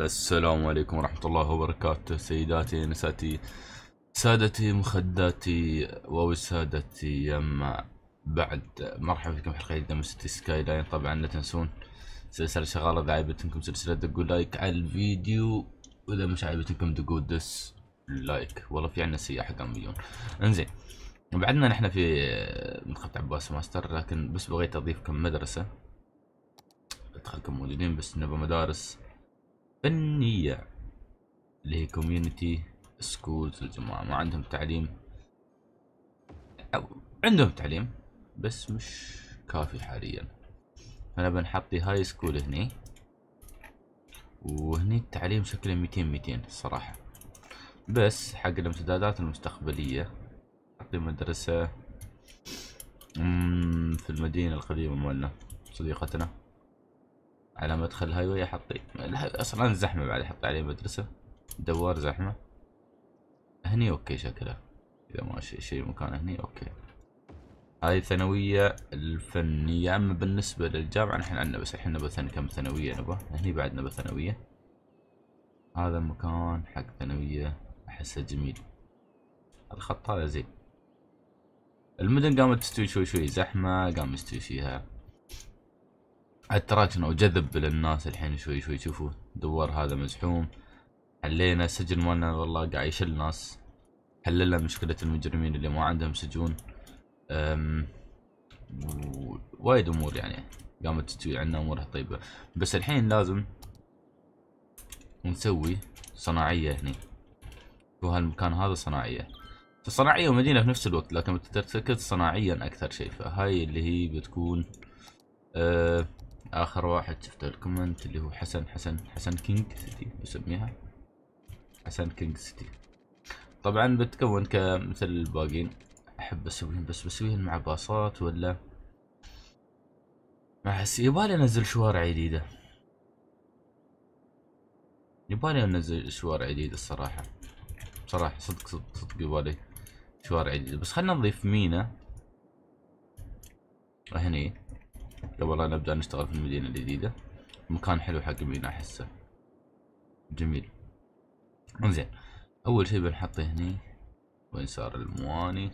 السلام عليكم ورحمة الله وبركاته. سيداتي نساتي سادتي مخداتي ووسادتي يما بعد، مرحبا فيكم حلقة جديدة من سيتي سكاي لاين. طبعا لا تنسون سلسلة شغالة، إذا عجبتكم سلسلة دقوا لايك على الفيديو، وإذا مش عجبتكم دقوا دس لايك. والله في عنا سياحة كم مليون. انزين، بعدنا نحن في منطقة عباس ماستر، لكن بس بغيت أضيف كم مدرسة ادخلكم موجودين، بس نبى مدارس فنية اللي هي كوميونتي سكولز. الجماعة ما عندهم تعليم، أو عندهم تعليم بس مش كافي حاليا، فأنا بنحطي هاي سكول هني، وهني التعليم شكله 200 الصراحة، بس حق الامتدادات المستقبلية حطي مدرسة في المدينة القديمة مالنا صديقتنا على مدخل هايوي. حطي اصلا زحمه، بعد احط عليه مدرسه دوار زحمه هني. اوكي شكله اذا ما شي مكان هني. اوكي هاي الثانويه الفنيه. اما بالنسبه للجامعه نحن عندنا بس الحين نبى كم ثانويه نبى هني، بعد نبى ثانويه. هذا مكان حق ثانويه احسه جميل، الخط هذا زين. المدن قامت تستوي شوي زحمه، قام يستوي فيها التراجن او جذب للناس. الحين شوي شوفوا دوار هذا مزحوم. حلينا السجن مالنا، والله قاعد يشل ناس. حللنا مشكلة المجرمين اللي ما عندهم سجون، وايد امور يعني قامت تستوي عنا امورها طيبة. بس الحين لازم نسوي صناعية هني، وهالمكان هذا صناعية، فصناعية ومدينة في نفس الوقت، لكن بتتركز صناعيا اكثر شيء. فهاي اللي هي بتكون آخر واحد شفته الكومنت اللي هو حسن كينج سيتي، يسميها حسن كينج سيتي. طبعا بتكون كمثل الباقين، أحب أسويهم بس بسويهم مع باصات ولا مع يبالي أنزل شوارع جديدة، يبالي أنزل شوارع جديدة الصراحة، بصراحة صدق يبالي شوارع جديدة. بس خلنا نضيف مينا هني قبل لا نبدأ نشتغل في المدينة الجديدة. مكان حلو حق مينا، أحسه جميل. انزين، أول شي بنحطه هني. وين صار المواني؟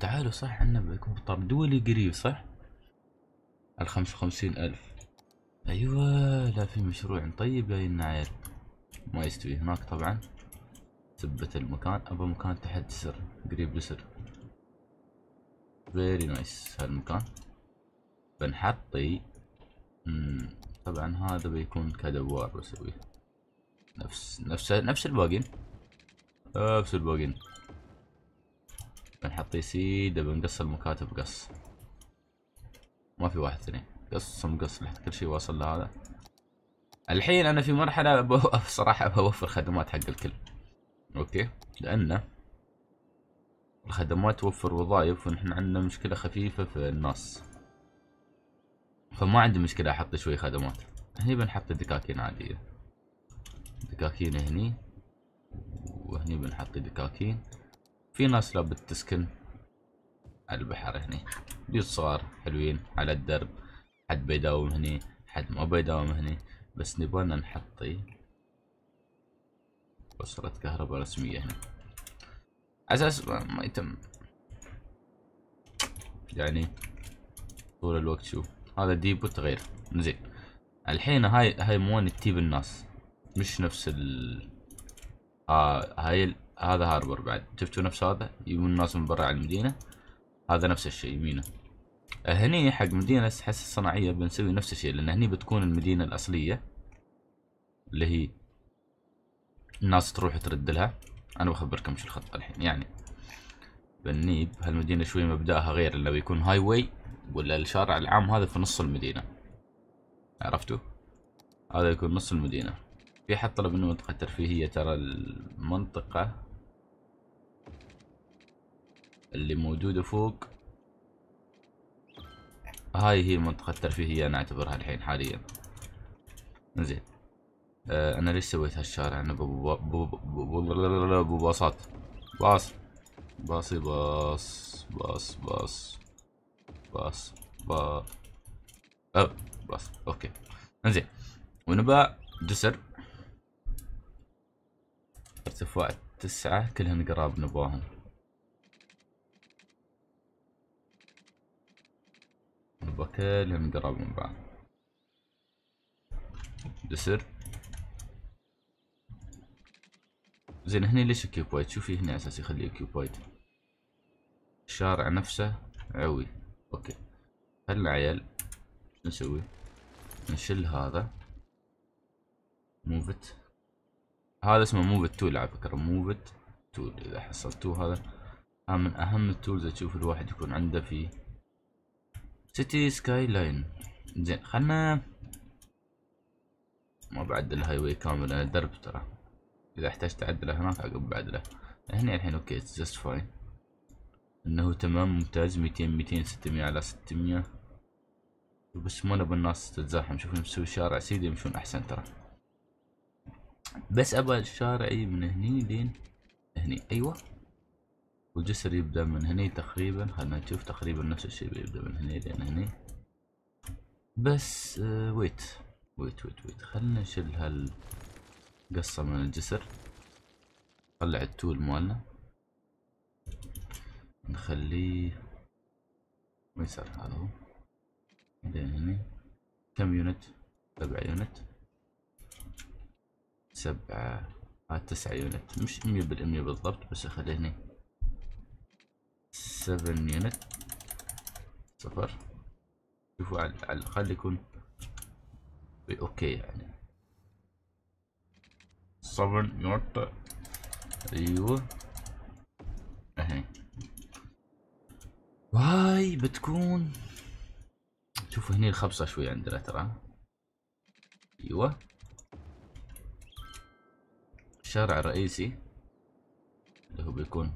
تعالوا، صح عنا بيكون مطار دولي قريب، صح؟ 55,000. أيوة، لا في مشروع طيب جاي لنا عيل ما يستوي هناك. طبعا ثبت المكان، أبى مكان تحت جسر، قريب جسر. فيري نايس هالمكان. بنحطي طبعا هذا بيكون كدوار، بسويه نفس الباقين، بنحطي سيدة. بنقص المكاتب قص، ما في واحد ثاني قص لحد كل شي واصل لهذا. الحين انا في مرحلة صراحة بوفر خدمات حق الكل، اوكي، لأن الخدمات توفر وظائف، ونحن عندنا مشكلة خفيفة في الناس، فما عندي مشكلة احط شوي خدمات. هني بنحط دكاكين عادية، دكاكين هني، وهني بنحط دكاكين. في ناس لا بتسكن على البحر هني، بيوت صغار حلوين على الدرب، حد بيداوم هني حد ما بيداوم هني. بس نبغانا نحطي بصرة كهرباء رسمية هنا، اساس ما يتم يعني طول الوقت. شوف هذا ديبو تغير. زين، الحين هاي مواني تجيب الناس، مش نفس ال هذا هاربر. بعد شفتوا نفس هذا يجيبون الناس من برا على المدينة، هذا نفس الشيء يمينه. هني حق مدينة حس صناعية، بنسوي نفس الشيء، لأن هني بتكون المدينة الأصلية اللي هي الناس تروح ترد لها. أنا بخبركم شو الخطة الحين. يعني بنيب هالمدينة شوي مبدأها غير، اللي بيكون هاي واي ولا الشارع العام هذا في نص المدينة، عرفتوا؟ هذا يكون نص المدينة. في حد طلب انه منطقة ترفيهية، ترى المنطقة اللي موجودة فوق هاي هي منطقة ترفيهية، انا اعتبرها الحين حاليا. زين، انا ليش سويت هالشارع؟ انا بباصات، باص اوكي. انزين، ونبى جسر ارتفاع 9 كلهن قراب نباهن. نبا كلهن قراب من بعض. جسر زين. هني ليش اوكيوبايد؟ شوفي هنا اساس يخليه اوكيوبايد. الشارع نفسه عوي. اوكي خلنا عيال نسوي نشيل هذا موفت. هذا اسمه موفت تول على فكرة، موفت تول اذا حصلتوه هذا من اهم التولز تشوف الواحد يكون عنده في سيتي سكاي لاين. زين خلنا ما بعدل الهاي واي كامل، انا درب ترى اذا احتجت اعدله هناك عقب بعدله. هنا الحين اوكي جست فاين انه تمام ممتاز. 200 600 على 600 بس ما نبي الناس تتزاحم. شوفوا مسوي شارع سيدي يمشون احسن ترى، بس ابى شارعي من هني لين هني. ايوه والجسر يبدا من هني تقريبا. خلنا نشوف تقريبا نفس الشيء بيبدا من هني لين هني بس. ويت خلنا نشيل هالقصة من الجسر. طلع التول مالنا نخليه ميسر. هذا هو لين هني كم يونت؟ 7 يونت. 7 هاد 9 يونت، مش 100% بالضبط بس اخليه هني 7 يونت 0. شوفوا على الاقل يكون اوكي يعني 7 يونت. ايوه اهي واي بتكون. شوفوا هني الخبصة شوي عندنا ترى. ايوه الشارع الرئيسي اللي هو بيكون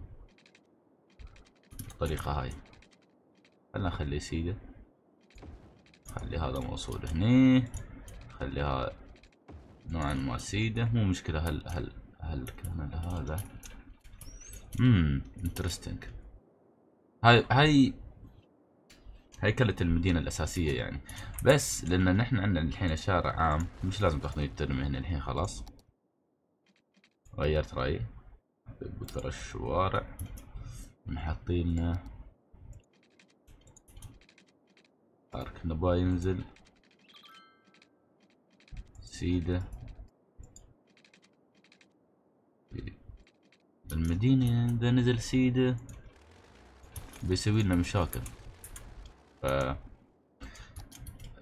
بالطريقة هاي. خلنا نخليه سيدة، خلي هذا موصول هني، خليها نوعا ما سيدة مو مشكلة. هل كان هذا انترستنج. هيكلة المدينة الأساسية يعني، بس لأن نحن عندنا الحين شارع عام مش لازم تاخذون الترمي هنا الحين خلاص. غيرت رأيي ترى الشوارع نحطي لنا بارك. نبا ينزل سيدة المدينة. إذا نزل سيدة بيسوي لنا مشاكل،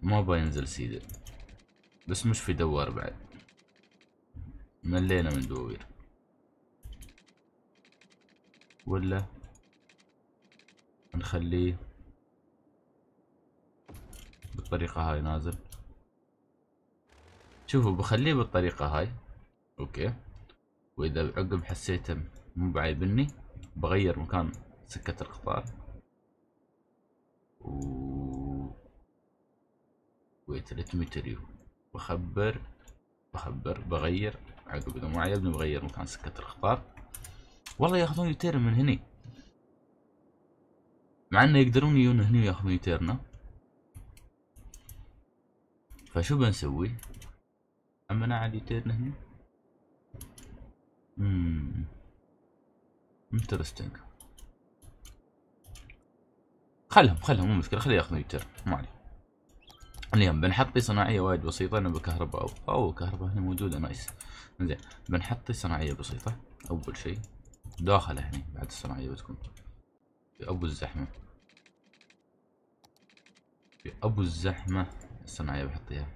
ما بينزل سيدة. بس مش في دوار بعد، ملينا من دوير ولا نخليه بالطريقة هاي نازل. شوفوا بخليه بالطريقة هاي اوكي، واذا عقب حسيته مو بعيبني بغير مكان سكة القطار ويت متريو بخبر بغير عقب. اذا ما عيبني بغير مكان سكة القطار. والله ياخذون يتيرن من هني، مع انه يقدرون يجون هني وياخذون يتيرنا. فشو بنسوي؟ أمنا عاد يتيرن هني. انترستنج. خلهم مو مشكلة، خليه ياخذون يتيرن ما عليه. اليوم بنحطي صناعية وايد بسيطة. أنا بكهرباء أو كهرباء هنا موجودة نايس. زين بنحطي صناعية بسيطة أول شيء داخله هني. بعد الصناعية بتكون في أبو الزحمة، الصناعية بحطيها.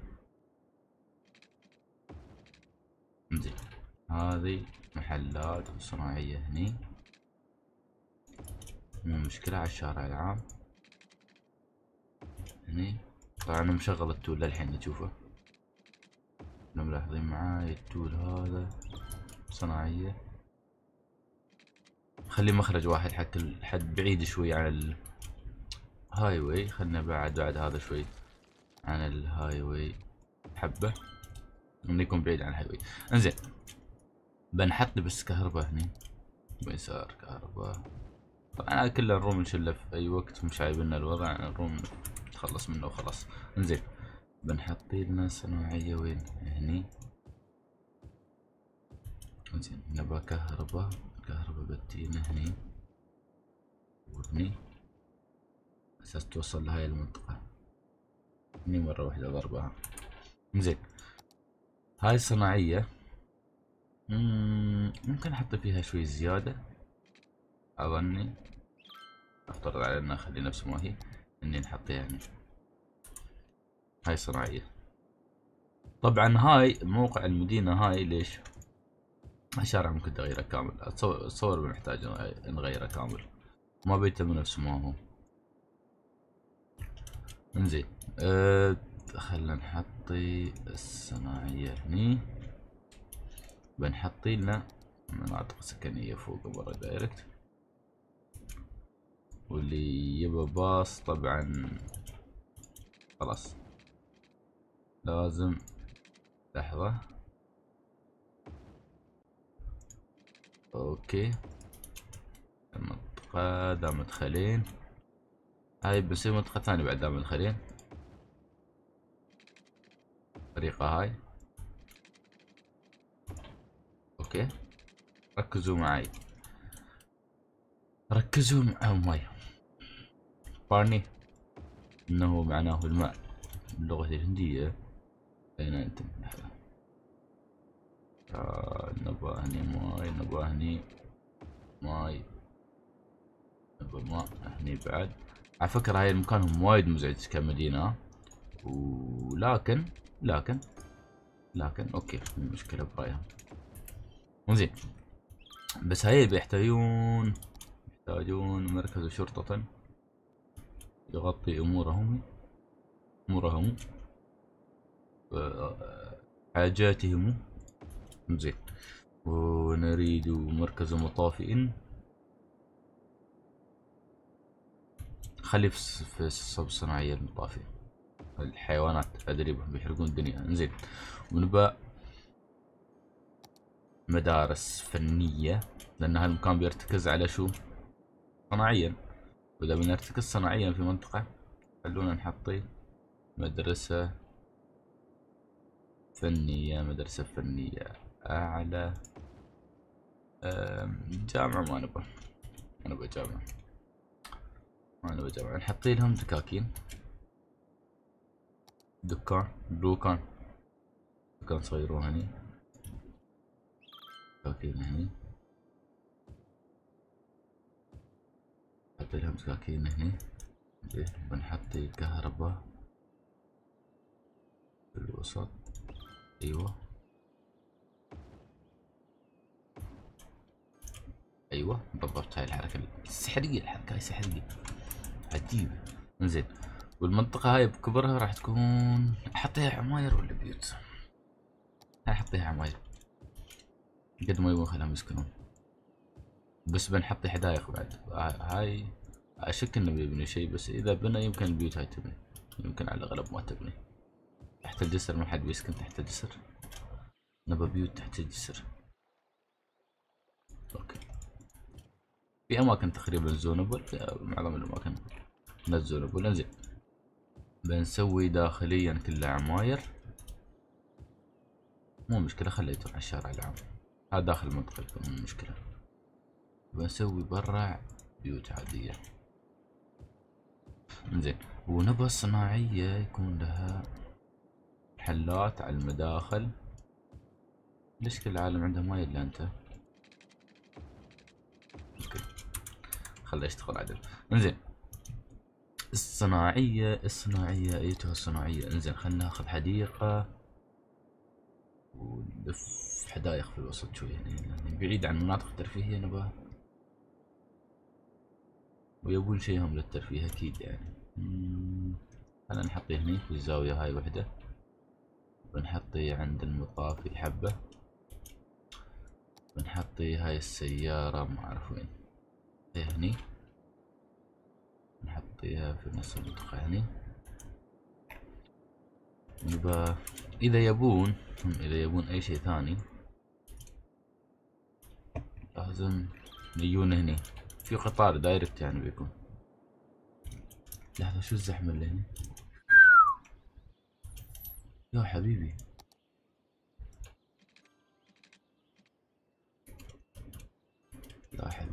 زين هذي محلات وصناعية هني مو مشكلة. على الشارع العام هني طبعا انا مشغل التول للحين تشوفه، لو ملاحظين معاي التول هذا صناعية. خلي مخرج واحد حد بعيد شوي عن الهاي واي. خلنا بعد هذا شوي عن الهاي واي حبة، انه يكون بعيد عن الهاي واي. انزين بنحط بس كهرباء هني ويسار كهرباء. طبعا كله نروم نشله في اي وقت، مش عايبنا الوضع، نروم نتخلص منه وخلاص. انزين بنحط لنا صناعية وين؟ هني بنزين، نبغى كهرباء. كهرباء بتجينا هني وهني أساس توصل لهاي المنطقة. هني مرة واحدة ضربها. زين، هاي صناعية ممكن أحط فيها شوي زيادة. أظني أفترض على إنها أخلي نفس ما هي، إني نحطها يعني. هاي صناعية. طبعا هاي موقع المدينة. هاي ليش؟ الشارع ممكن تغيره كامل. أتصور بنحتاج نغيره كامل، ما بيتم نفس ما هو. انزين، خلنا نحطي الصناعية هني. بنحطي لنا مناطق سكنية فوق برا دايركت، واللي يبى باص طبعا خلاص لازم. لحظة، اوكي. المنطقة دام مدخلين، هاي بنسوي منطقة ثانية بعد دام مدخلين. الطريقة هاي، اوكي. ركزوا معي، ركزوا مع مي بارني، انه معناه الماء باللغة الهندية. اين انتم؟ لحظة، نبغى هني ماي، نبغى هني ماي، نبغى ماء هني بعد. على فكرة هاي المكان وايد مزعج كمدينة، ولكن لكن اوكي، المشكلة برايهم. انزين، بس هاي يحتاجون مركز شرطة يغطي امورهم حاجاتهم. زين، ونريد مركز مطافئ. خلي في الصب صناعية المطافئ، الحيوانات ادري بيحرقون الدنيا. زين، ونبقى مدارس فنية، لان هالمكان بيرتكز على شو؟ صناعيا. واذا بنرتكز صناعيا في منطقة، خلونا نحطي مدرسة فنية. مدرسة فنية أعلى. جامعة ما نبغى، أنا بجامعة. نحطي لهم دكاكين، دكان صغيرون هني، دكاكين هني. نحط لهم دكاكين هني. بنحطي كهرباء في الوسط. ايوه بالضبط. هاي الحركه السحريه، الحركه هاي سحريه عجيبه. انزين، والمنطقه هاي بكبرها راح تكون احطيها عماير ولا بيوت؟ هاي احطيها عماير قد ما يبون، خلهم يسكنون. بس بنحط حدايق بعد. هاي اشك انه بيبني شيء، بس اذا بنى يمكن البيوت هاي تبني، يمكن على الاغلب ما تبني. تحت الجسر ما حد بيسكن تحت الجسر. نبى بيوت تحت الجسر. اوكي، في اماكن تقريبا زونبل، معظم الاماكن نزونبل. انزين، بنسوي داخليا كلها عماير، مو مشكلة. خليته على الشارع العام، هذا داخل المنطقة، مو مشكلة. بنسوي برا بيوت عادية. انزين، ونبى الصناعية يكون لها محلات على المداخل. ليش كل العالم عنده ماي الا انت؟ اوكي، خليه يشتغل عدل. انزين، الصناعية ايتها الصناعية. انزين، خلنا ناخذ حديقة ونلف حدايق في الوسط شوي هنا، يعني بعيد عن مناطق الترفيهية نبغى، ويبون شيهم للترفيه اكيد يعني. خلنا نحطه هني في الزاوية هاي وحدة. بنحطي عند المطافي حبة. بنحطي هاي السيارة ما أعرف وين هني، بنحطيها في نفس المنطقة هني. نبقى إذا يبون أي شيء ثاني لازم يجون هني في قطار دايركت يعني بيكون. لحظة، شو الزحمة اللي هني يا حبيبي؟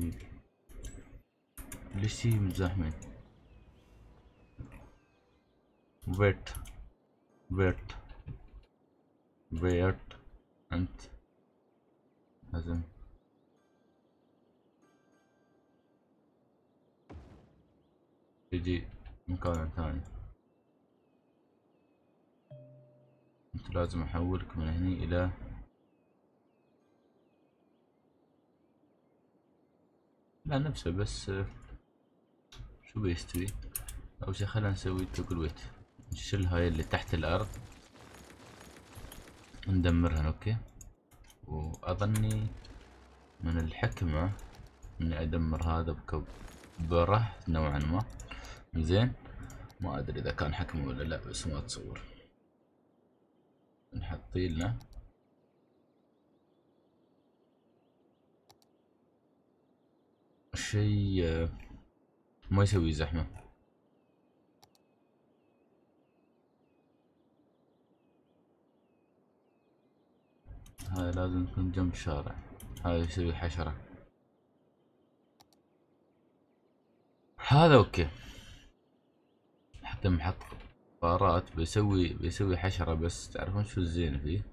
التحويل. ليش مزاحمين؟ ويت ويت ويت، أنت لازم تجي مكان ثاني. أنت لازم أحولك من هني إلى لا نفسه، بس شو بيستوي؟ أول شي خلنا نسوي توكل ويت، نشيل هاي اللي تحت الأرض ندمرهن. أوكي، وأظني من الحكمة إني أدمر هذا بكبره نوعا ما. زين، ما أدري إذا كان حكمة ولا لا، بس ما أتصور. نحطيلنا شيء ما يسوي زحمة. هاي لازم تكون جنب شارع، هاي يسوي حشرة هذا. اوكي، حتى محط قارات بيسوي حشرة، بس تعرفون شو الزين فيه؟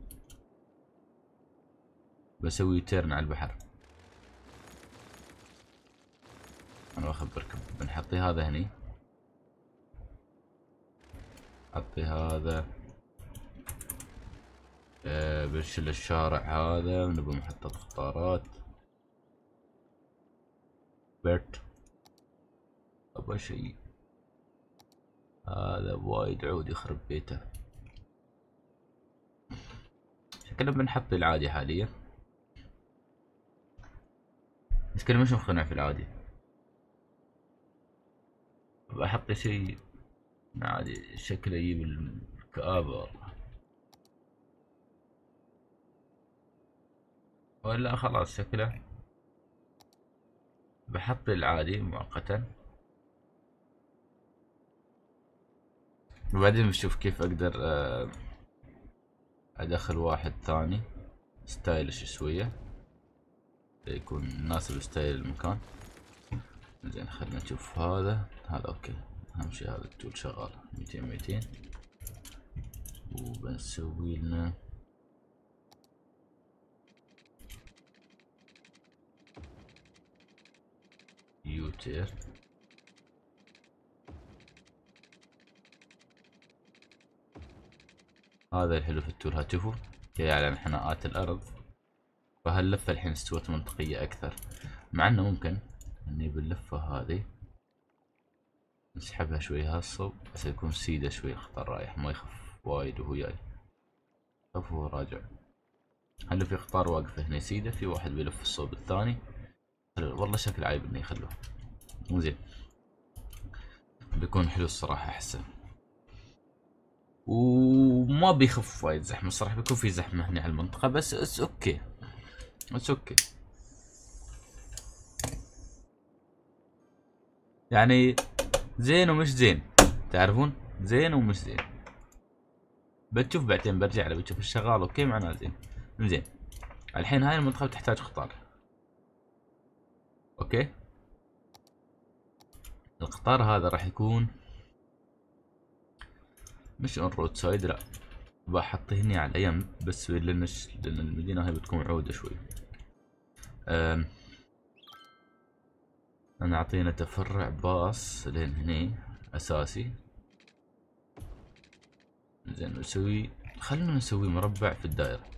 بسوي تيرن على البحر. انا بخبركم، بنحطي هذا هني، حطي هذا بنشيل الشارع هذا، ونبي محطة قطارات. بيرت ابغى شيء هذا وايد عود يخرب بيته. شكله بنحط العادي حاليا، بس كله مش مقتنع في العادي. بحط شيء عادي شكله يجيب الكآبة ولا خلاص. شكله بحط العادي مؤقتا، وبعدين بشوف كيف اقدر ادخل واحد ثاني ستايلش شوية يكون يناسب ستايل المكان. زين، خلينا نشوف هذا اوكي. اهم شي هذا التول شغال 200 200، وبنسوي لنا يوتير. هذا الحلو في التول، هتشوفوا يعلن حناءات الارض، فهاللفة الحين استوت منطقية اكثر. مع انه ممكن اني باللفة هذه نسحبها شوي هالصوب، بس يكون سيدة شوي الخطر رايح، ما يخف وايد وهو جاي، يخف وهو راجع. هل في قطار واقفة هنا سيدة، في واحد بيلف الصوب الثاني. والله شكل عيب انه يخلوه، مو زين، بيكون حلو الصراحة احسن، وما بيخف وايد زحمة الصراحة. بيكون في زحمة هنا على المنطقة، بس اتس اوكي اتس اوكي يعني. زين ومش زين، تعرفون زين ومش زين، بتشوف بعدين. برجع له بتشوف الشغال. اوكي، معناه زين. زين، الحين هاي المنطقة بتحتاج قطار. اوكي، القطار هذا راح يكون مش اون رود سايد، لا بحطه هني على جنب، بس لان المدينة هاي بتكون عودة شوي. أنا أعطينا تفرع باص لين هني أساسي. زين، نسوي خلونا نسوي مربع في الدائرة،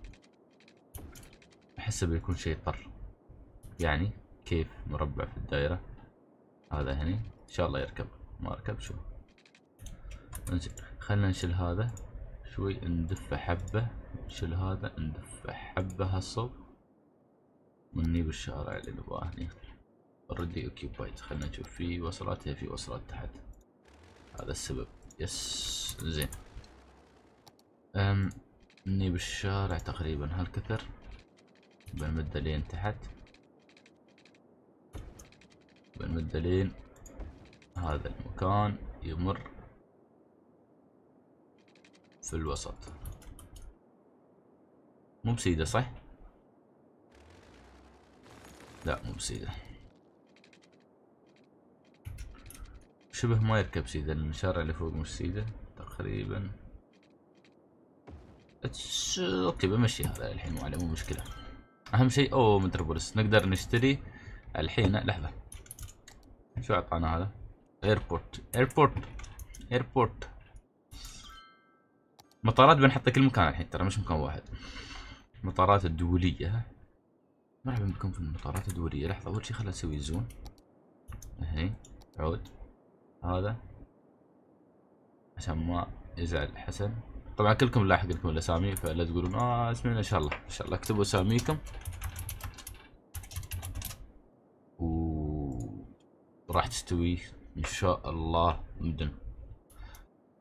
أحسه بيكون شي طر. يعني كيف مربع في الدائرة؟ هذا هني إن شاء الله يركب، ما ركب شو. انزين، خلنا نشيل هذا شوي، ندفه حبة، نشيل هذا ندفه حبة هالصوب، ونجيب الشارع اللي نبغاه هني. اوريدي اوكيوبايد، خلنا نشوف في وصلات. هي في وصلات تحت، هذا السبب. يس، زين. اني بالشارع تقريبا هالكثر، بنمده لين تحت، بنمده لين هذا المكان يمر في الوسط. مو بسيدة صح؟ لا مو بسيدة. شبه ما يركب سيدة لأن الشارع اللي فوق مش سيدة تقريبا. اوكي بمشي هذا الحين وعلى مو مشكلة. أهم شيء أوه متروبوليس نقدر نشتري الحين. لحظة شو أعطانا هذا؟ ايربورت ايربورت ايربورت. مطارات بنحط كل مكان الحين ترى مش مكان واحد. مطارات الدولية، مرحبا بكم في المطارات الدولية. لحظة أول شي خلنا نسوي زون. هي عود هذا عشان ما يزعل حسن. طبعا كلكم لاحق لكم الأسامي فلا تقولون اسمعنا. إن شاء الله إن شاء الله اكتبوا أساميكم وراح تستوي إن شاء الله مدن.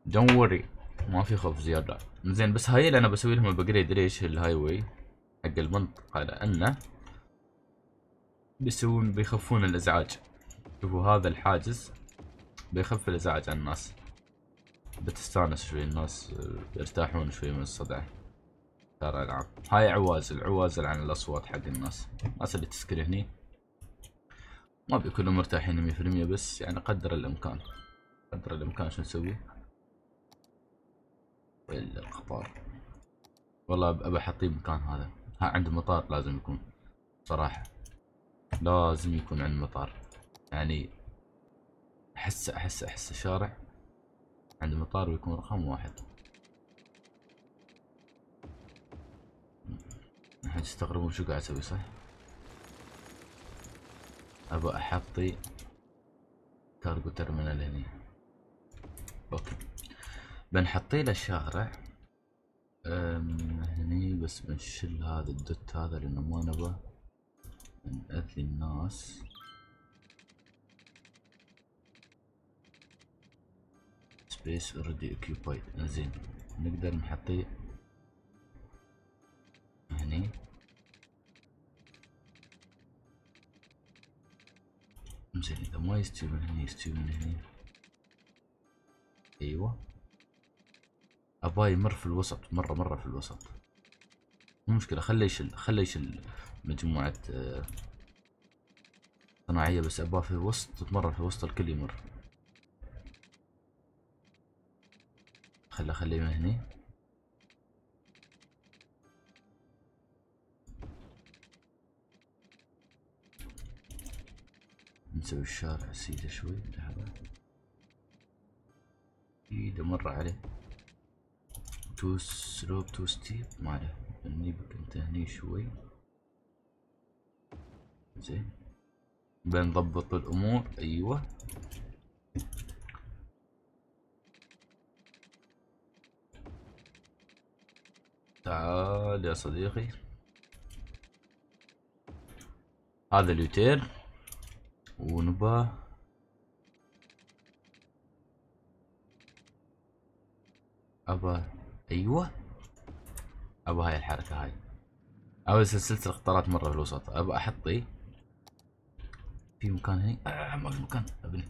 Don't worry ما في خوف زيادة. زين بس هاي اللي أنا بسوي لهم الابجريد ليش الهاي واي حق المنطقة لأنه بيسوون بيخفون الإزعاج. شوفوا هذا الحاجز بيخف الإزعاج عن الناس، بتستانس شوي الناس يرتاحون شوي من الصداع. ترى العام هاي عوازل عوازل عن الأصوات حق الناس. الناس اللي تسكن هني ما بيكونوا مرتاحين 100% بس يعني قدر الإمكان قدر الإمكان. شو نسوي؟ إلا القطار والله أبى أحطيه مكان هذا. ها عند مطار لازم يكون صراحة، لازم يكون عند مطار. يعني أحس أحس أحس الشارع عند مطار ويكون رقم واحد. أحد يستغربون شو قاعد أسوي صح؟ أبى أحطي كارغو ترمينال هني. أوكي بنحطي له الشارع هني بس بنشيل هذا الدوت هذا لأنه ما نبغى نأذي الناس. سبيس اوريدي اوكيوبايد. زين نقدر نحطيه هني. زين إذا ما يستوي من هني يستوي من هني. أيوه أباي يمر في الوسط مرة مرة في الوسط مو مشكلة. خليه يشل خليه يشل مجموعة صناعية بس أباه في الوسط مرة في الوسط الكل يمر. خليه خليه من هني. نسوي الشارع سيدة شوي لحظة إيده مرة عليه. تو سلوب تو ستيب ما عليه. بنجيبك انت هني شوي زين بنضبط الامور. ايوه تعال يا صديقي. هذا اليوتير ونبا ابا ايوه ابى هاي الحركه هاي. ابى سلسله القطارات مره في الوسط. ابى احطي في مكان هني. ما في مكان ابني.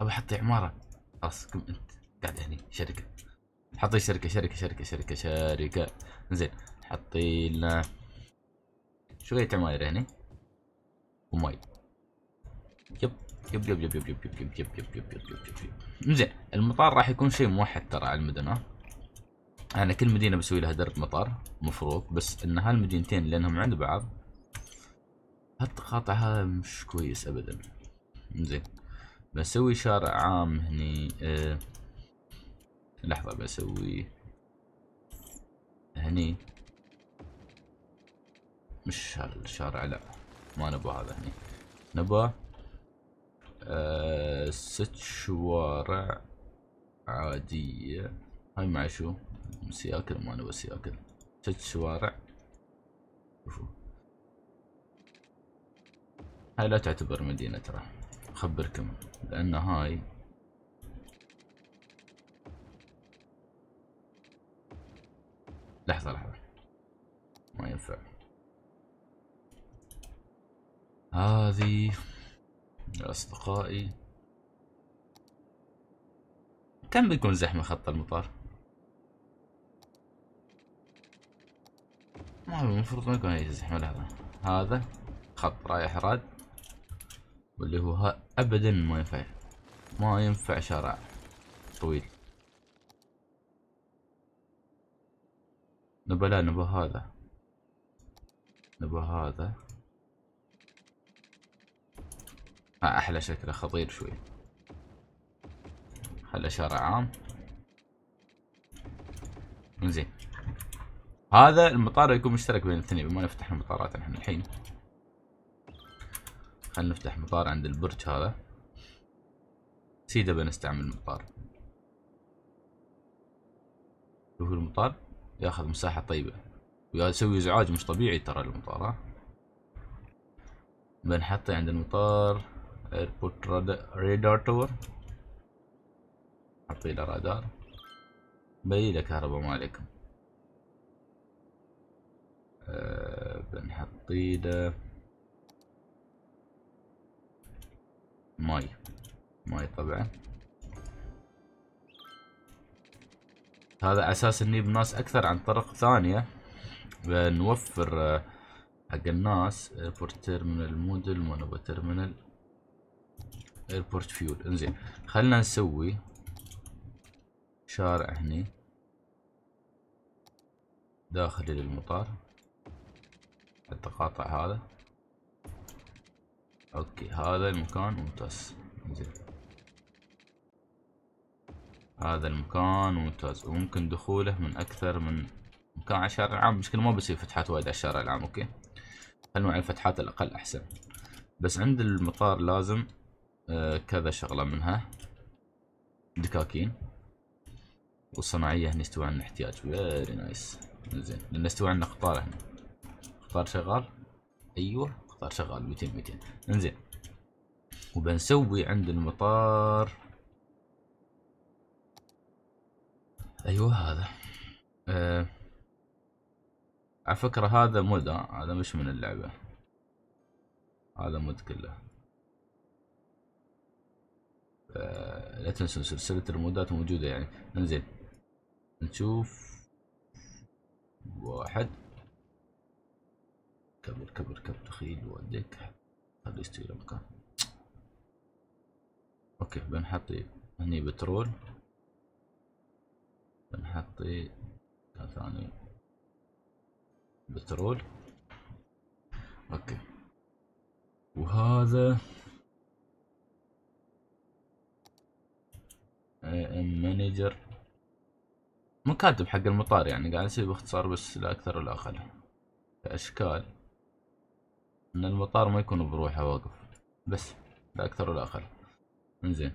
ابى احطي عماره خلاص. كم انت قاعد هني شركه. حطي شركه شركه شركه شركه شركه. زين حطي لنا شويه عماير هني ومي. يب يب يب يب يب يب يب يب يب يب يب. زين المطار راح يكون شيء موحد ترى على المدن. أنا كل مدينة بسوي لها درب مطار مفروض بس إن هالمدينتين لأنهم عند بعض هالتقاطع هذا مش كويس أبدا. زين بسوي شارع عام هني. لحظة بسوي هني مش هالشارع لا ما نبغى هذا هني. نبغى 6 شوارع عادية. هاي مع شو؟ سياكل ما نبغى سياكل. 6 شوارع شوفوا هاي لا تعتبر مدينة ترى أخبركم لأن هاي لحظة لحظة ما ينفع. هذي يا أصدقائي كم بيكون زحمة خط المطار؟ ما المفروض ما يكون هاي زحمة. لحظة هذا خط رايح راد واللي هو ها أبدا ما ينفع ما ينفع شارع طويل. نبى لا، نبى هذا، نبى هذا. احلى شكله خطير شوي. خله شارع عام. انزين هذا المطار يكون مشترك بين الاثنين. بما نفتح المطارات نحن الحين، خلنا نفتح مطار عند البرج هذا. سيده بنستعمل المطار. شوفوا المطار ياخذ مساحة طيبة ويسوي ازعاج مش طبيعي ترى المطار. ها بنحطه عند المطار ايربورت رادار تور، حطي له رادار بي له كهرباء ما عليكم. بنحطي له ماي، ماي طبعا. هذا اساس نجيب ناس اكثر عن طرق ثانية، بنوفر حق الناس. ايربورت تيرمينال موديل، ما نبغى تيرمينال. ايربورت فيول. انزين خلنا نسوي شارع هني داخل للمطار. التقاطع هذا اوكي، هذا المكان ممتاز. انزين هذا المكان ممتاز وممكن دخوله من اكثر من مكان على الشارع العام. المشكلة ما بيصير فتحات وايد على الشارع العام. اوكي خلونا على الفتحات الاقل احسن. بس عند المطار لازم كذا شغلة، منها دكاكين والصناعية. هني استوى عندنا احتياج. فيري نايس. زين لان استوى عندنا قطار هنا. قطار شغال. ايوه قطار شغال 200. انزين وبنسوي عند المطار ايوه هذا. على فكرة هذا مود، هذا مش من اللعبة، هذا مود كله. لا تنسوا سلسلة المودات موجودة يعني. انزين نشوف واحد كبر كبر كبر خيل وديك هذا يستوي المكان. اوكي بنحطي هني بترول، بنحطي ثاني بترول. اوكي وهذا مانجر، مكاتب حق المطار يعني. قاعد اسوي باختصار بس لا اكثر ولا اقل. اشكال ان المطار ما يكون بروحه واقف، بس لا اكثر ولا اقل. انزين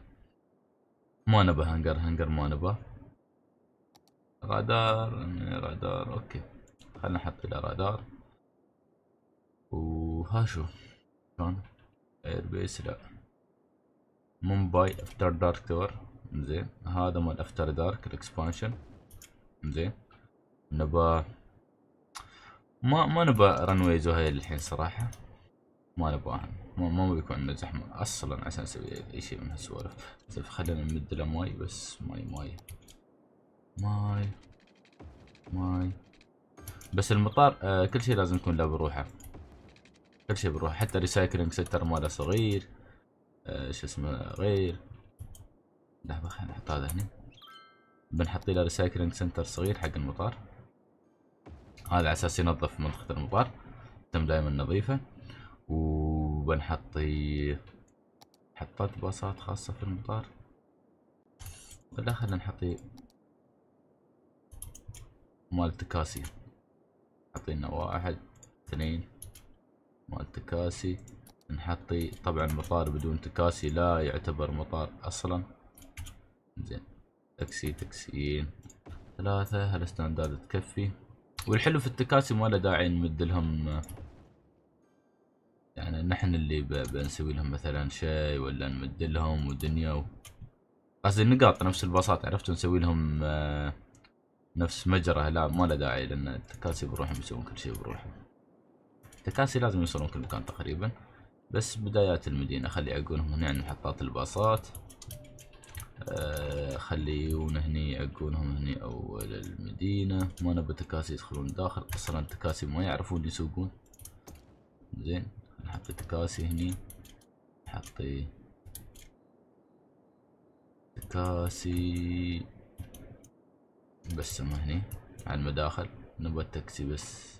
ما نبى هنجر، هنجر ما نبى. رادار، رادار اوكي خلنا نحط له رادار. وها شو كان اير بيس، لا مومباي افتر دارك تور. انزين هذا مال افتر دارك الاكسبانشن. انزين نبى ما نبى رنوي زهيل الحين صراحة، ما نباهم. ما بيكون عندنا زحمة اصلا عشان نسوي اي شيء من هالسوالف. خلينا نمد له ماي بس. ماي ماي ماي ماي بس. المطار كل شيء لازم يكون له بروحه، كل شيء بروحه. حتى ريسايكلينج سنتر ماله صغير. شو اسمه غير لحظة خلينا نحط هذا هنا. بنحط له ريسايكلينج سنتر صغير حق المطار. هذا على اساس ينظف منطقة المطار، تم دائما نظيفة. وبنحطي حطات باصات خاصة في المطار، ولا خلينا نحطي مال تكاسي. حطينا واحد اثنين مال تكاسي. نحطي طبعا مطار بدون تكاسي لا يعتبر مطار اصلا. زين تاكسي، تاكسيين ثلاثة هالستاندرد تكفي. والحلو في التكاسي ما له داعي نمد لهم يعني، نحن اللي بنسوي لهم مثلا شيء ولا نمد لهم ودنيا. قصدي النقاط نفس الباصات عرفتوا، نسوي لهم نفس مجرى. لا ما له داعي لان التكاسي بروحهم يسوون كل شيء بروحهم. التكاسي لازم يوصلون كل مكان تقريبا، بس بدايات المدينة خلي يعقونهم هنا عند محطات الباصات. خليونا هني يعقونهم هني اول المدينة. ما نبى تكاسي يدخلون داخل اصلا، التكاسي ما يعرفون يسوقون. زين نحط تكاسي هني، نحطي تاكسي بس ما هني على المداخل، نبغى تاكسي بس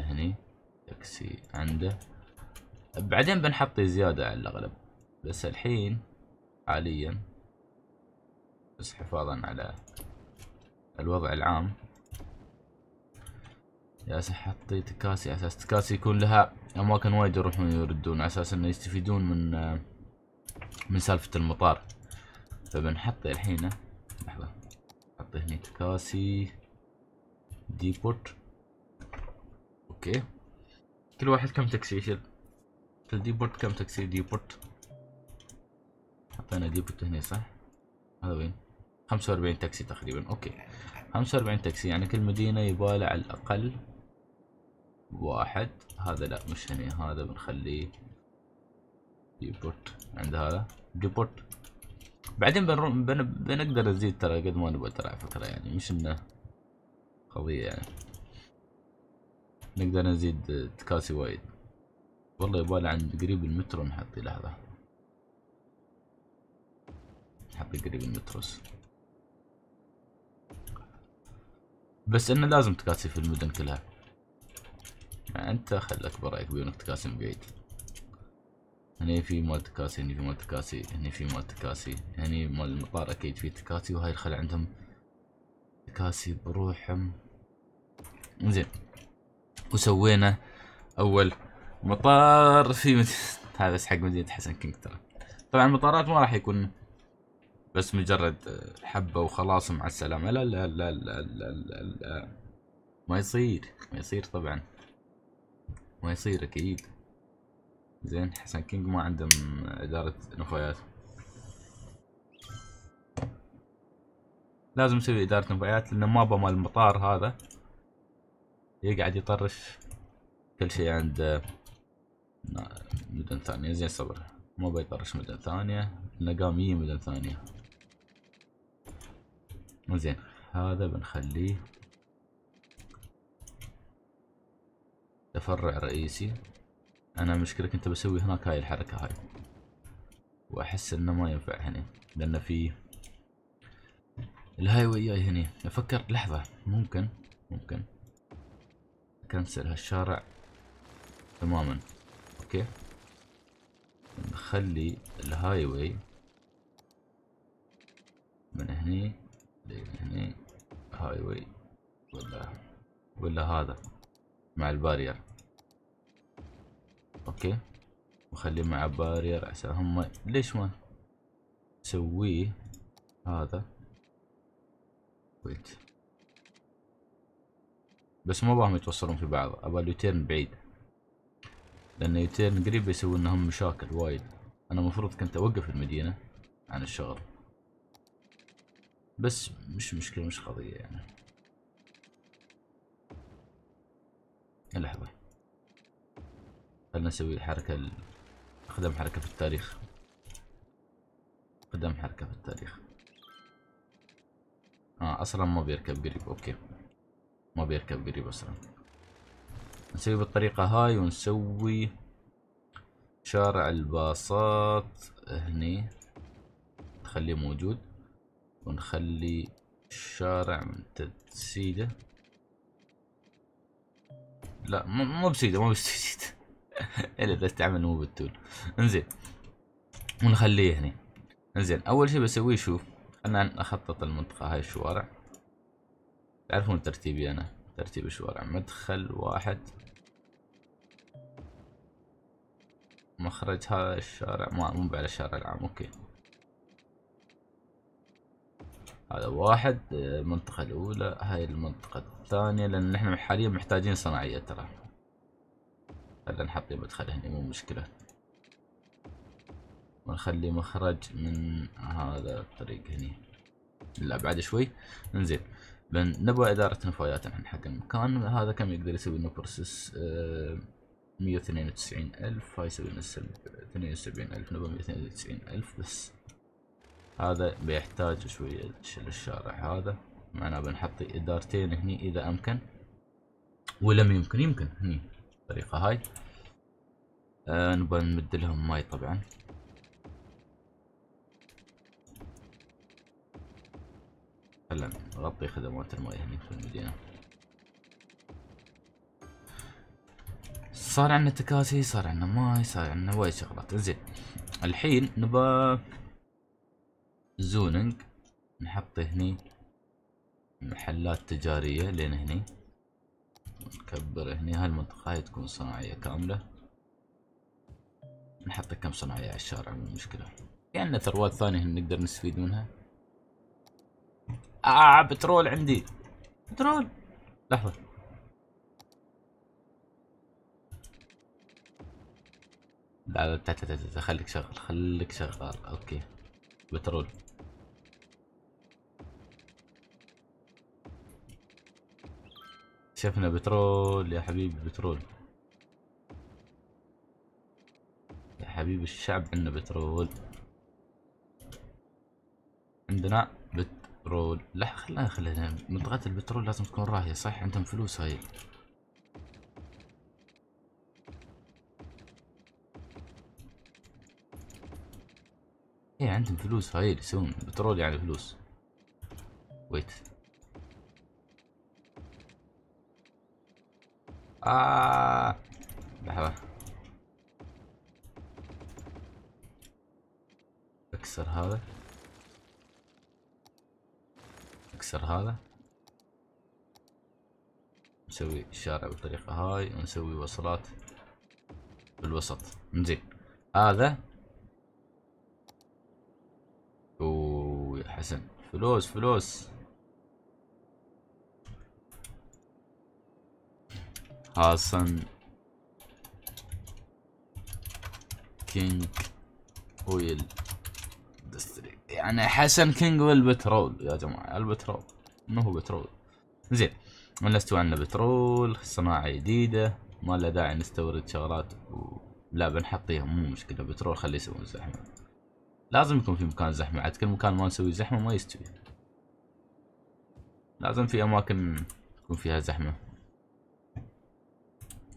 هني تاكسي عنده، بعدين بنحط زيادة على الأغلب، بس الحين حاليا بس حفاظا على الوضع العام جالس أحطي تكاسي، أساس تكاسي يكون لها أماكن وايد يروحون يردون، أساس إنه يستفيدون من سالفة المطار. فبنحط الحين لحظة، حط هني تكاسي ديبورت، أوكي كل واحد كم تاكسي يشيل؟ الديبورت كم تاكسي ديبورت؟ حطينا ديبورت هني صح؟ هذا وين؟ 45 تاكسي تقريبا، اوكي 45 تاكسي، يعني كل مدينة يباله على الأقل واحد. هذا لا مش هني، هذا بنخليه ديبورت عند هذا ديبورت، بعدين بنقدر نزيد ترى قد ما نبغى ترى على فكرة، يعني مش انه قضية، يعني نقدر نزيد تكاسي وايد. والله يباله عند قريب المترو نحطي، لحظة نحطي قريب المتروس، بس انه لازم تكاسي في المدن كلها، يعني انت خلك برايك بيونك تكاسي من بعيد. هني في مال تكاسي، هني في مال تكاسي، هني في مال تكاسي، هني مال المطار اكيد في تكاسي، وهاي الخلع عندهم تكاسي بروحهم. انزين، وسوينا اول مطار في هذا بس حق مدينة حسن كينج ترى. طبعا المطارات ما راح يكون بس مجرد حبة وخلاص مع السلامة، لا لا لا لا لا لا لا، ما يصير ما يصير طبعا، ما يصير اكيد. زين حسن كينج ما عندهم ادارة نفايات، لازم نسوي ادارة نفايات، لان ما بمال المطار هذا يقعد يطرش كل شيء عند مدن ثانية. زين صبر، ما بيطرش مدن ثانية، نقامية مدن ثانية. زين هذا بنخليه تفرع رئيسي. انا مشكلة كنت بسوي هناك هاي الحركة هاي، واحس انه ما ينفع هني لانه في الهاي وياي هني. افكر لحظة، ممكن كنسل هالشارع تماما، اوكي نخلي الهاي واي من هني لهني هاي واي، ولا هذا مع البارير، اوكي وخليه مع بارير عشان هم ليش ما سويه هذا ويت، بس ما باهم يتوصلون في بعض، ابى اليوتيرن بعيد لان اليوتيرن قريب يسوي لهم مشاكل وايد. انا المفروض كنت اوقف المدينة عن الشغل، بس مش مشكلة مش قضية يعني. لحظة خلنا نسوي الحركة اقدم حركة في التاريخ، اقدم حركة في التاريخ. اصلا ما بيركب قريب، اوكي ما بيركب قريب اصلا. نسوي بالطريقة هاي، ونسوي شارع الباصات هني نخليه موجود، ونخلي الشارع من تسيدة، لا مو بسيدة، مو بسيدة الا بس تعمل مو بالتول. انزين ونخليه هني. انزين اول شي بسويه شوف، خلنا اخطط المنطقة هاي الشوارع، تعرفون ترتيبي انا ترتيب الشوارع، مدخل واحد، مخرج هذا الشارع مو على الشارع العام، اوكي هذا واحد المنطقة الاولى، هاي المنطقة الثانية، لان نحن حاليا محتاجين صناعية ترى، خلينا نحط مدخل هنا مو مشكلة، ونخلي مخرج من هذا الطريق هني لا بعد شوي. انزين نبغى إدارة نفايات نحن حق المكان هذا، كم يقدر يسوي لنا بروسس 192,000، هاي يسوي لنا 72,000، نبغى 192,000 بس. هذا بيحتاج شوية للشارع هذا، معناه بنحط إدارتين هني إذا أمكن، ولم يمكن يمكن هني الطريقة هاي. نبغى نمد لهم ماي طبعا، خلنا نغطي خدمات الماء هناك في المدينة. صار عندنا تكاسي، صار عندنا ماي، صار عندنا وايد شغلات. زين الحين نبا زوننج، نحط هني محلات تجارية لين هني، نكبر هني. هالمنطقة هاي تكون صناعية كاملة، نحط كم صناعية على الشارع، مو مشكلة. في عندنا ثروات ثانية نقدر نستفيد منها. بترول عندي، بترول. لحظة، لا لا خليك شغال، خليك شغال. اوكي بترول، شفنا بترول يا حبيبي، بترول يا حبيبي الشعب. عندنا بترول، عندنا بترول. لا خلينا منطقة البترول لازم تكون راهية، صح عندهم فلوس هاي. ايه عندهم فلوس هاي، يسوون بترول يعني فلوس. ويت لحظة، اكسر هذا، اكسر هذا، نسوي الشارع بالطريقة هاي، ونسوي وصلات بالوسط. انزين هذا يا حسن، فلوس فلوس. حسن كينج اويل ديستريكت، يعني حسن كينج والبترول يا جماعة، البترول انه هو بترول. زين من استوى عندنا بترول، صناعة جديدة ما له داعي نستورد شغلات لا بنحطيها، مو مشكلة. بترول خليه يسوون زحمة، لازم يكون في مكان زحمة، عاد كل مكان ما نسوي زحمة ما يستوي، لازم في اماكن تكون فيها زحمة.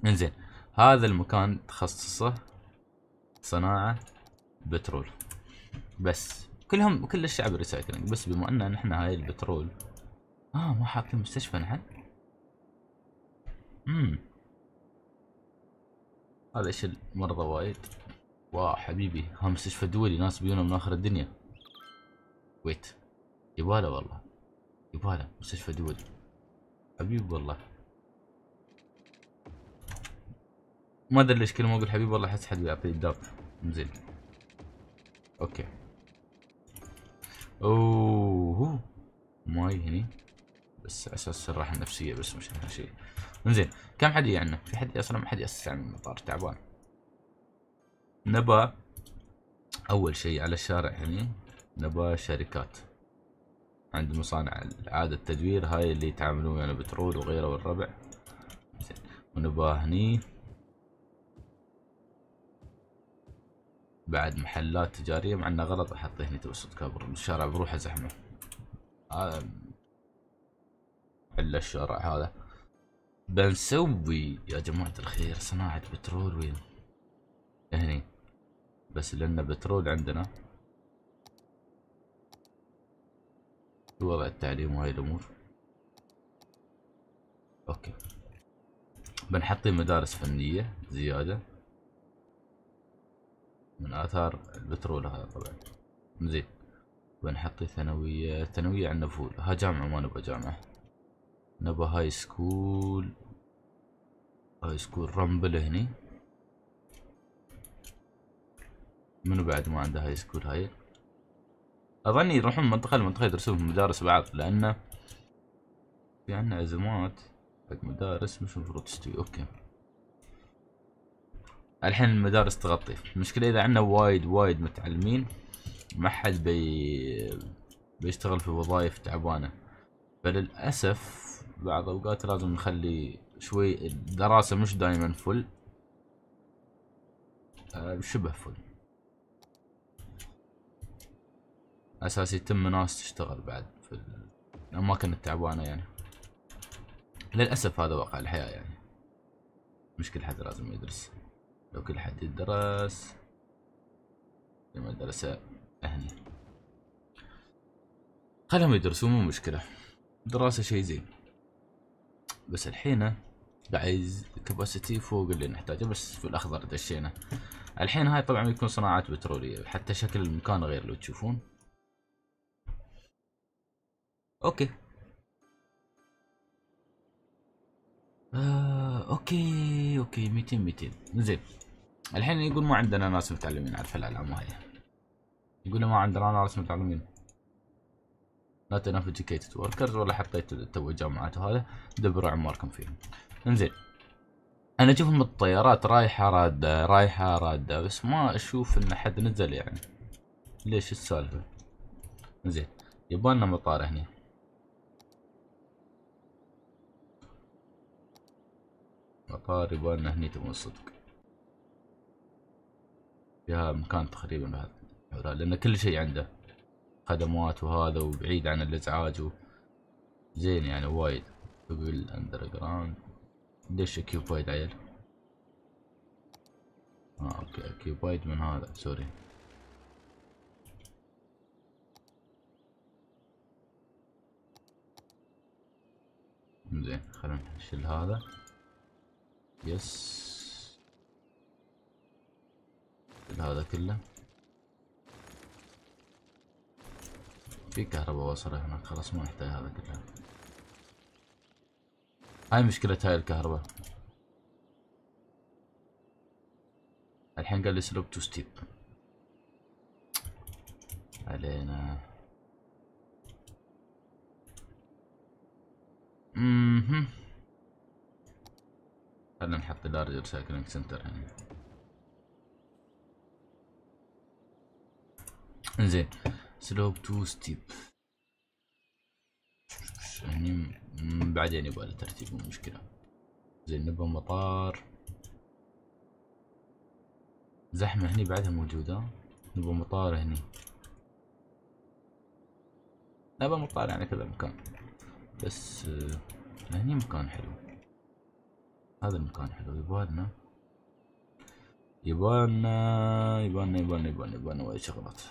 انزين هذا المكان تخصصه صناعة بترول بس، كلهم كل الشعب ريسايكلينج. بس بما ان نحن هاي البترول ما حاطين مستشفى نحن. هذا ايش المرضى وايد. واو حبيبي، ها مستشفى دولي، ناس بيونا من اخر الدنيا. ويت يباله، والله يباله مستشفى دولي حبيب والله. ما ادري ليش كل ما اقول حبيب والله احس حد بيعطيه الداب. انزين اوكي، اوه ماي هني بس اساس الراحه النفسيه، بس مش شيء. انزين كم حد عندنا؟ في حد اصلا ما حد يستعمل المطار، تعبان. نبا اول شيء على الشارع هني نبا شركات عند مصانع اعاده التدوير هاي اللي يتعاملون يعني بترول وغيره والربع. زين ونبا هني بعد محلات تجاريه، مع انه غلط احط هني توسط كبر الشارع بروحه زحمه. هذا الا الشارع هذا بنسوي يا جماعه الخير صناعه بترول وين هني، بس لان بترول عندنا في وضع التعليم وهاي الامور. اوكي بنحط مدارس فنيه زياده من اثار البترول هذا طبعا. زين بنحط ثانويه، ثانويه عندنا فول. ها جامعه، ما نبغى جامعه، نبغى هاي سكول. هاي سكول رمبل هني، منو بعد ما عنده هاي سكول؟ هاي اظني يروحون منطقه لمنطقه يدرسون في مدارس بعض، لانه في عندنا ازمات حق مدارس مش المفروض تستوي. اوكي الحين المدارس تغطي المشكله، اذا عندنا وايد متعلمين ما حد بيشتغل في وظائف تعبانه، فللاسف بعض اوقات لازم نخلي شوي الدراسه مش دائما فل، شبه فل اساس يتم ناس تشتغل بعد في الاماكن التعبانه يعني. للاسف هذا واقع الحياه يعني، مش كل حد لازم يدرس، لو كل حد يدرس المدرسه هني. خلهم يدرسون مو مشكلة، دراسة شيء زين. بس الحين عايز كباسيتي فوق اللي نحتاجه، بس في الأخضر دشينا. الحين هاي طبعا بيكون صناعات بترولية، حتى شكل المكان غير لو تشوفون. اوكي اوكي 200 زين. الحين يقول ما عندنا ناس متعلمين، عارف العلامة هاي يقول ما عندنا ناس متعلمين، لا تنافج educated workers ولا حطيت تو جامعات، وهذا دبروا عماركم فيهم. انزين انا اشوفهم الطيارات رايحة رادة رايحة رادة، بس ما اشوف ان حد نزل، يعني ليش السالفة؟ انزين يبالنا مطار هنا. مطار يبالنا هني تبون الصدق، فيها مكان تقريبا هذا لأن كل شيء عنده خدمات وهذا، وبعيد عن الازعاج زين يعني وايد. تقول اندر جراوند ليش اكيوبايد عيل؟ اوكي اكيوبايد من هذا، سوري. زين خلونا نشيل هذا. يس هذا كله في كهرباء واصلة هناك، خلاص ما نحتاج هذا كله. هاي مشكلة هاي الكهرباء. الحين قال لي سلوب تو ستيب علينا. خلنا نحط لارج ريسايكلينج سنتر هنا. انزين سلوب تو ستيب هني بعدين يبقى الترتيب مو مشكلة. زين نبقى مطار زحمة هني بعدها موجودة، نبقى مطار هني، نبقى مطار يعني كذا مكان. بس هني مكان حلو، هذا المكان حلو. يبالنا وايد شغلات.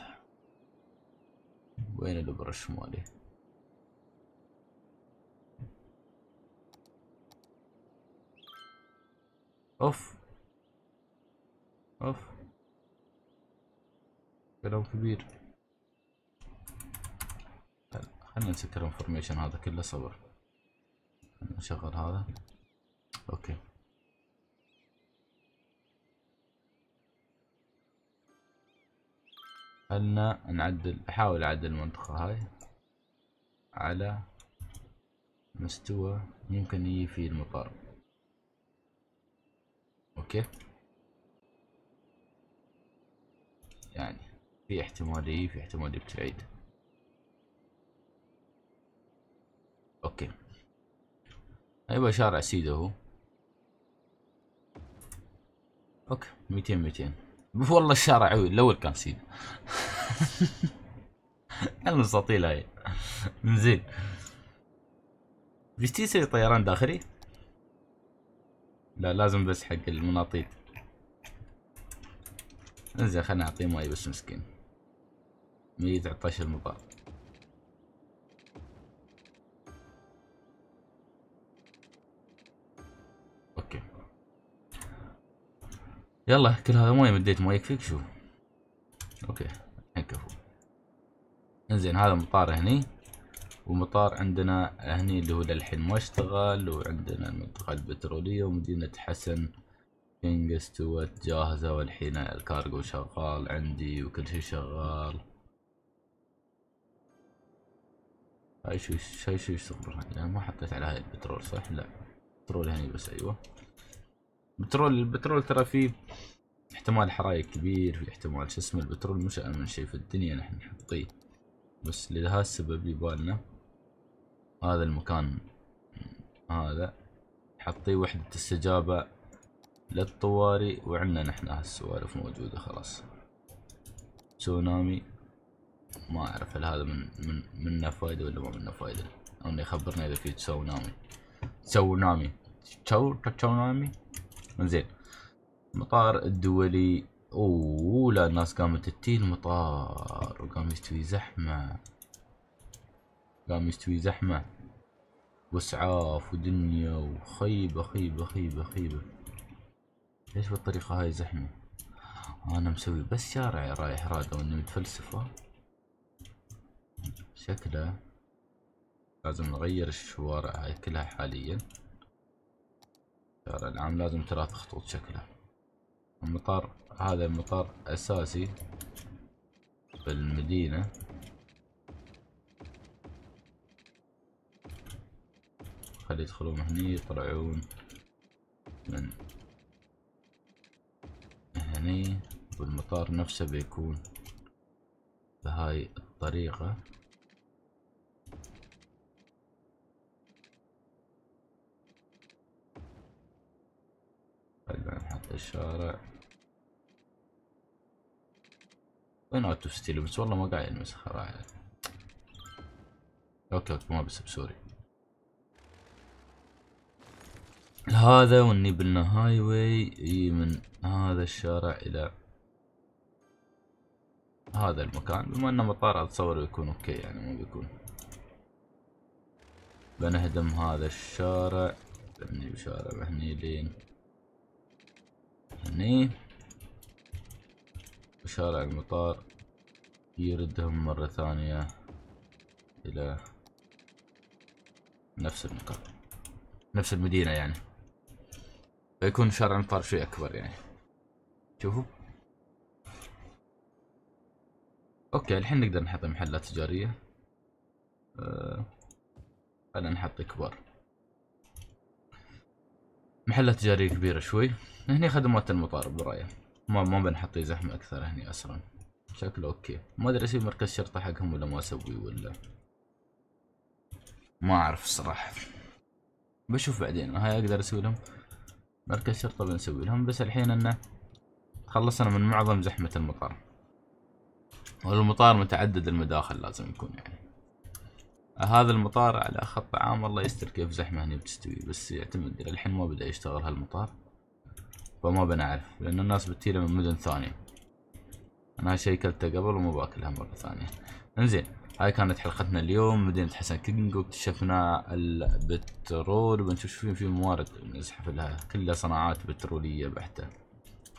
وين البر الشمالي؟ اوف كلام كبير. خلنا نسكر انفورميشن هذا كله، صبر نشغل هذا. اوكي خلنا نعدل، احاول اعدل المنطقة هاي على مستوى يمكن يجي فيه المطار. اوكي يعني في احتمالية، في احتمالية بتعيد. اوكي ايوه شارع سيده هو. اوكي 200 والله الشارع عويل، الاول كان سيد المستطيل هاي. زين بيستي يصير طيران داخلي؟ لا لازم بس حق المناطيد. انزين خلنا نعطيه ماي بس مسكين، ميت عطش المطار. اوكي يلا كل هذا ماي مديت، ما يكفيك شو؟ اوكي الحين كفو. انزين هذا مطار هني، ومطار عندنا هني اللي هو للحين ما اشتغل، وعندنا المنطقة البترولية ومدينة حسن كينج استوت جاهزة، والحين الكارغو شغال عندي وكل شي شغال. هاي شو يشتغل هني؟ يعني ما حطيت على هاي البترول صح؟ لا بترول هني بس. ايوه بترول، البترول ترى فيه احتمال حرايق كبير، في احتمال شو اسمه البترول مش امن شي في الدنيا نحن نحطيه، بس لهذا السبب يبالنا هذا المكان هذا حطيه وحدة استجابة للطوارئ، وعندنا نحن هالسوالف موجودة خلاص. تسونامي ما اعرف هل هذا منه فايدة ولا ما منه فايدة، او انه يخبرنا اذا في تسونامي. انزين مطار الدولي. اوه لا الناس قامت تتي المطار وقام يستوي زحمة. قام يستوي زحمة واسعاف ودنيا وخيبة خيبة خيبة خيبة. ليش بالطريقة هاي زحمة؟ انا مسوي بس شارع رايح راده واني متفلسفة. شكله لازم نغير الشوارع هاي كلها حاليا. شارع العام لازم 3 خطوط شكله. المطار هذا المطار اساسي بالمدينة. خلي يدخلون هني يطلعون من هني، والمطار نفسه بيكون بهاي الطريقة. خلينا نحط الشارع. وين اوت اوف ستيل؟ بس والله ما قاعد المسخرة على اوكي اوكي ما بس بسوري هذا، واني بلنا هاي واي اي من هذا الشارع الى هذا المكان. بما انه مطار اتصور يكون اوكي يعني ما بيكون. بنهدم هذا الشارع بني بشارع هني لين هني، وشارع المطار يردهم مرة ثانية الى نفس المكان نفس المدينة يعني. فيكون شارع المطار شوي اكبر يعني. شوفوا اوكي الحين نقدر نحط محلات تجارية. خلينا نحط كبار محلات تجارية كبيرة شوي. هني خدمات المطار براية ما بنحط زحمة اكثر هني اصلا. شكله اوكي. ما ادري اسوي مركز شرطة حقهم ولا ما اسوي ولا ما اعرف الصراحة، بشوف بعدين. هاي اقدر اسوي لهم مركز شرطة بنسوي لهم. بس الحين انه خلصنا من معظم زحمة المطار، والمطار متعدد المداخل لازم يكون يعني. هذا المطار على خط عام الله يستر كيف زحمة هني بتستوي. بس يعتمد الحين ما بدأ يشتغل هالمطار فما بنعرف، لأن الناس بتيله من مدن ثانية. أنا هالشي كلته قبل وما باكلها مرة ثانية. انزين هاي كانت حلقتنا اليوم مدينة حسن كينج، واكتشفنا البترول وبنشوف في موارد نزحف لها كلها صناعات بترولية بحتة.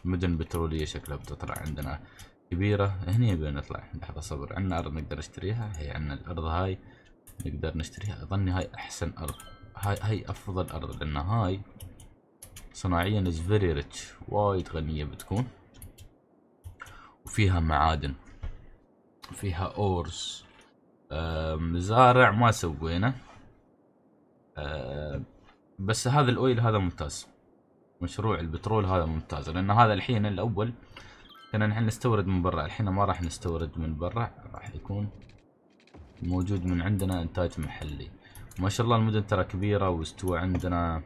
مدن بترولية شكلها بتطلع عندنا كبيرة. هني بنطلع لحظة صبر، عنا أرض نقدر نشتريها. هي عنا الأرض هاي نقدر نشتريها. أظني هاي أحسن أرض، هاي أفضل أرض، لأن هاي صناعيا is very rich وايد غنية بتكون، وفيها معادن وفيها أورز. مزارع ما سوينا، بس هذا الأويل هذا ممتاز، مشروع البترول هذا ممتاز، لأن هذا الحين الأول كنا نحن نستورد من برا. الحين ما راح نستورد من برا، راح يكون موجود من عندنا إنتاج محلي. ما شاء الله المدن ترى كبيرة واستوى عندنا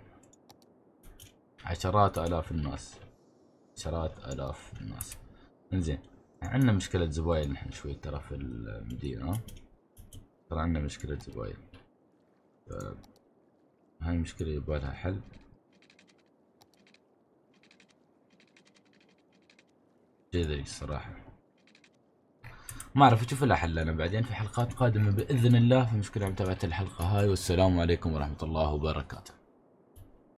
عشرات آلاف الناس، عشرات آلاف الناس. إنزين عندنا مشكلة زباين نحن شوي ترى في المدينة، ترى عندنا مشكلة زباين. هاي المشكلة يبالها حل. جذري الصراحة ما اعرف، اشوف لها حل انا بعدين في حلقات قادمة باذن الله. فمشكلة متابعة الحلقة هاي، والسلام عليكم ورحمة الله وبركاته.